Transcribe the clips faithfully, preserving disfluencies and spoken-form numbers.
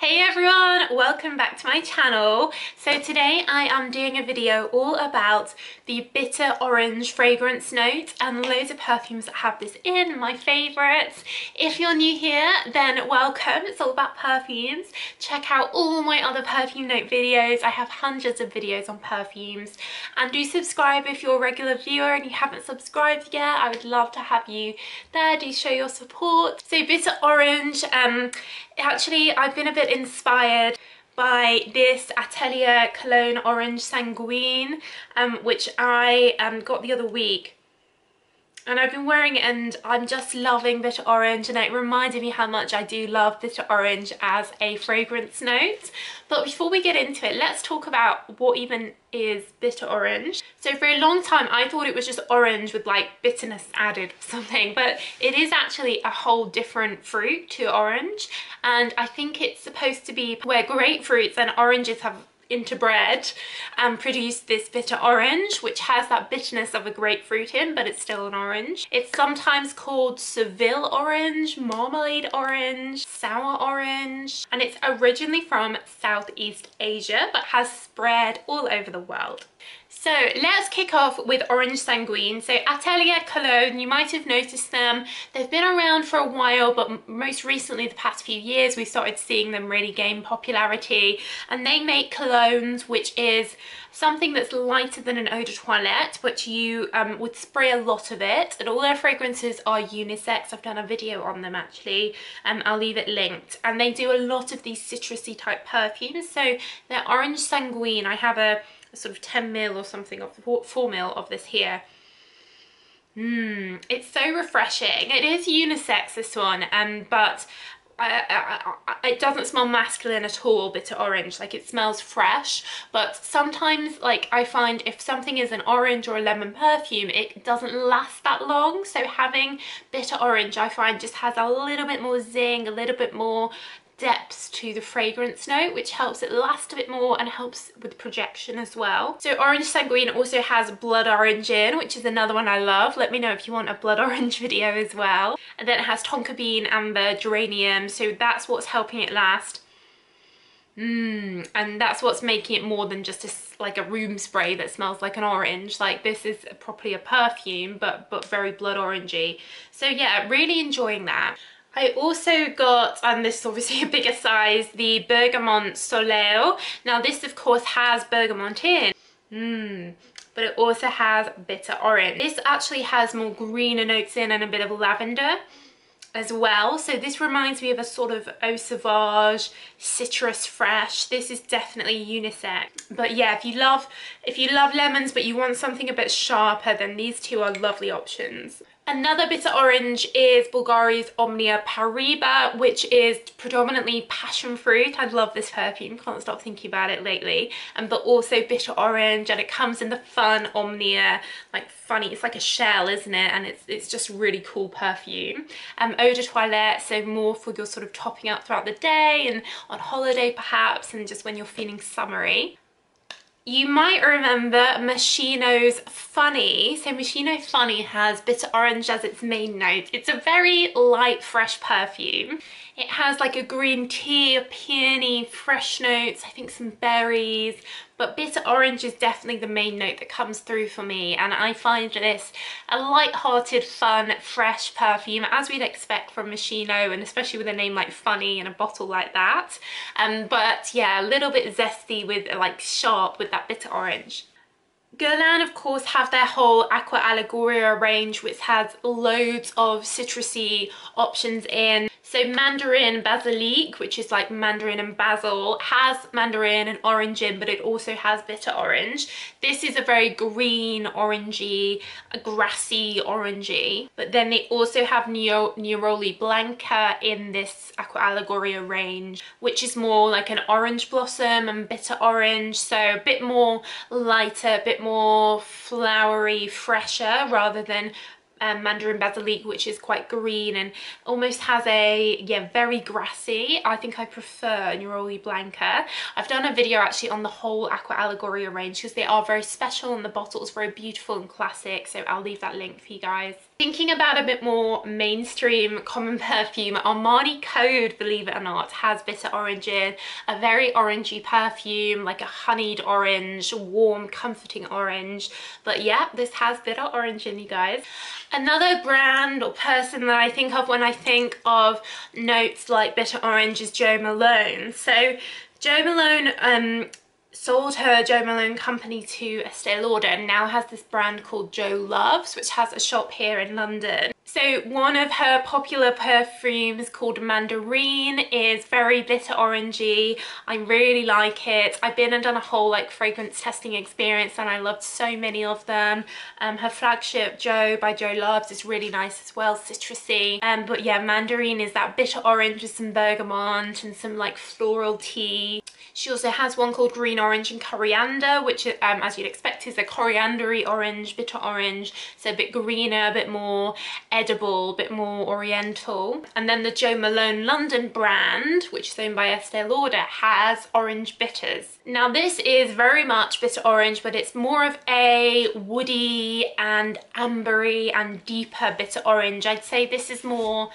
Hey everyone, welcome back to my channel. So today I am doing a video all about the bitter orange fragrance note and loads of perfumes that have this in, my favourites. If you're new here, then welcome. It's all about perfumes. Check out all my other perfume note videos. I have hundreds of videos on perfumes. And do subscribe if you're a regular viewer and you haven't subscribed yet. I would love to have you there. Do show your support. So bitter orange, um, actually I've been a bit inspired by this Atelier Cologne Orange Sanguine, um, which I um, got the other week. And I've been wearing it and I'm just loving bitter orange, and it reminded me how much I do love bitter orange as a fragrance note. But before we get into it, let's talk about what even is bitter orange. So for a long time I thought it was just orange with like bitterness added or something, but it is actually a whole different fruit to orange. And I think it's supposed to be where grapefruits and oranges have interbred and produced this bitter orange, which has that bitterness of a grapefruit in, but it's still an orange. It's sometimes called Seville orange, marmalade orange, sour orange, and it's originally from Southeast Asia but has spread all over the world. So let's kick off with Orange Sanguine. So Atelier Cologne, you might have noticed them. They've been around for a while, but most recently, the past few years, we started seeing them really gain popularity. And they make colognes, which is something that's lighter than an eau de toilette, but you um, would spray a lot of it. And all their fragrances are unisex. I've done a video on them actually, and um, I'll leave it linked. And they do a lot of these citrusy type perfumes. So they're Orange Sanguine. I have a sort of ten mil or something of four mil of this here. Mmm, it's so refreshing. It is unisex, this one, um, but I, I, I, it doesn't smell masculine at all, bitter orange. Like, it smells fresh, but sometimes, like, I find if something is an orange or a lemon perfume, it doesn't last that long. So having bitter orange, I find, just has a little bit more zing, a little bit more depths to the fragrance note, which helps it last a bit more and helps with projection as well. So Orange Sanguine also has blood orange in, which is another one I love. Let me know if you want a blood orange video as well. And then it has tonka bean, amber, geranium, so that's what's helping it last. Mmm, and that's what's making it more than just a, like a room spray that smells like an orange. Like, this is properly a perfume, but but very blood orangey. So yeah, really enjoying that. I also got, and this is obviously a bigger size, the Bergamot Soleil. Now this of course has bergamot in, mm, but it also has bitter orange. This actually has more greener notes in and a bit of lavender as well. So this reminds me of a sort of eau sauvage, citrus fresh. This is definitely unisex. But yeah, if you love if you love lemons but you want something a bit sharper, then these two are lovely options. Another bitter orange is Bulgari's Omnia Paraiba, which is predominantly passion fruit. I love this perfume, can't stop thinking about it lately. And but also bitter orange, and it comes in the fun Omnia, like funny, it's like a shell, isn't it? And it's it's just really cool perfume. Um, eau de toilette, so more for your sort of topping up throughout the day and on holiday perhaps, and just when you're feeling summery. You might remember Moschino's Funny. So Moschino Funny has bitter orange as its main note. It's a very light, fresh perfume. It has like a green tea, a peony, fresh notes, I think some berries, but bitter orange is definitely the main note that comes through for me. And I find this a light-hearted, fun, fresh perfume, as we'd expect from Moschino, and especially with a name like Funny and a bottle like that. Um, but yeah, a little bit zesty with, like, sharp with that bitter orange. Guerlain, of course, have their whole Aqua Allegoria range, which has loads of citrusy options in. So Mandarine Basilic, which is like mandarin and basil, has mandarin and orange in, but it also has bitter orange. This is a very green, orangey, grassy, orangey. But then they also have Neroli Blanca in this Aqua Allegoria range, which is more like an orange blossom and bitter orange. So a bit more lighter, a bit more flowery, fresher, rather than Um, Mandarin Basilic, which is quite green and almost has a, yeah, very grassy. I think I prefer Neroli Blanca. I've done a video actually on the whole Aqua Allegoria range because they are very special and the bottle's very beautiful and classic, so I'll leave that link for you guys. Thinking about a bit more mainstream common perfume, Armani Code, believe it or not, has bitter orange in, a very orangey perfume, like a honeyed orange, warm, comforting orange. But yeah, this has bitter orange in, you guys. Another brand or person that I think of when I think of notes like bitter orange is Jo Malone. So Jo Malone, um, sold her Jo Malone company to Estée Lauder and now has this brand called Jo Loves, which has a shop here in London. So one of her popular perfumes called Mandarine is very bitter orangey. I really like it. I've been and done a whole like fragrance testing experience and I loved so many of them. Um, her flagship Jo by Jo Loves is really nice as well, citrusy. Um, but yeah, Mandarine is that bitter orange with some bergamot and some like floral tea. She also has one called Green Orange and Coriander, which um, as you'd expect is a coriandery orange, bitter orange. So a bit greener, a bit more edible, a bit more oriental. And then the Jo Malone London brand, which is owned by Estée Lauder, has orange bitters. Now this is very much bitter orange, but it's more of a woody and ambery and deeper bitter orange. I'd say this is more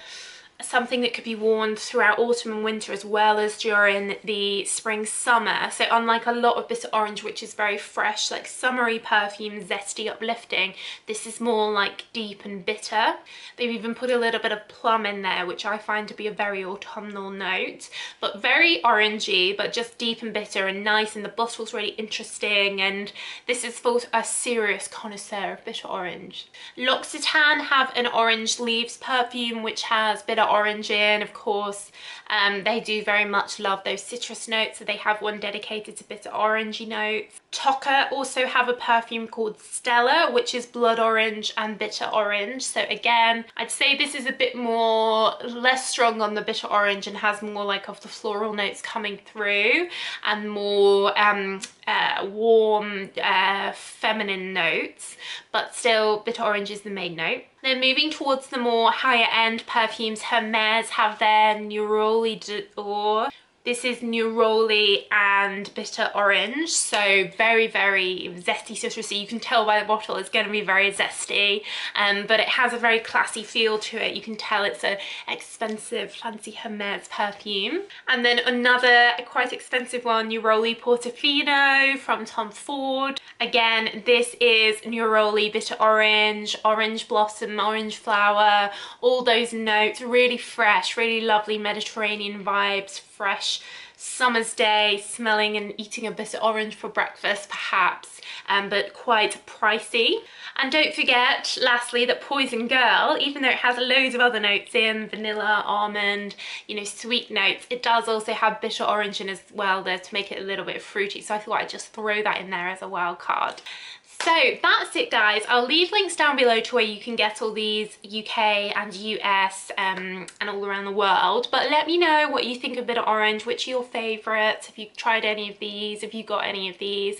something that could be worn throughout autumn and winter as well as during the spring summer. So unlike a lot of bitter orange, which is very fresh, like summery perfume, zesty, uplifting, this is more like deep and bitter. They've even put a little bit of plum in there, which I find to be a very autumnal note, but very orangey, but just deep and bitter and nice, and the bottle's really interesting, and this is for a serious connoisseur of bitter orange. L'Occitane have an orange leaves perfume which has bitter orange in, of course. Um, they do very much love those citrus notes, so they have one dedicated to bitter orangey notes. Tocca also have a perfume called Stella, which is blood orange and bitter orange. So again, I'd say this is a bit more less strong on the bitter orange and has more like of the floral notes coming through and more um, uh, warm uh, feminine notes, but still bitter orange is the main note. Then moving towards the more higher end perfumes, Hermes have their Neroli Dore. This is Neroli and bitter orange, so very, very zesty, citrusy. You can tell by the bottle it's going to be very zesty, um, but it has a very classy feel to it. You can tell it's an expensive, fancy Hermes perfume. And then another quite expensive one, Neroli Portofino from Tom Ford. Again, this is Neroli bitter orange, orange blossom, orange flower, all those notes, really fresh, really lovely Mediterranean vibes, fresh summer's day, smelling and eating a bit of orange for breakfast perhaps, um, but quite pricey. And don't forget lastly that Poison Girl, even though it has loads of other notes in, vanilla, almond, you know, sweet notes, it does also have bitter orange in as well there to make it a little bit fruity, so I thought I'd just throw that in there as a wild card. So that's it guys, I'll leave links down below to where you can get all these U K and U S um, and all around the world, but let me know what you think of bitter orange, which are your favourites, if you've tried any of these, if you've got any of these,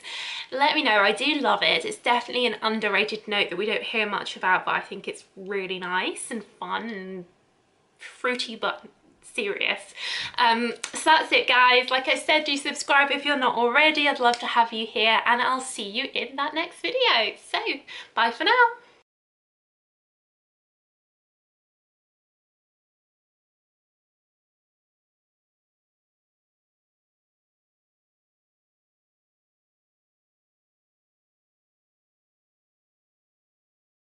let me know. I do love it, it's definitely an underrated note that we don't hear much about, but I think it's really nice and fun and fruity but serious. Um, so that's it guys, like I said, do subscribe if you're not already, I'd love to have you here, and I'll see you in that next video. So bye for now.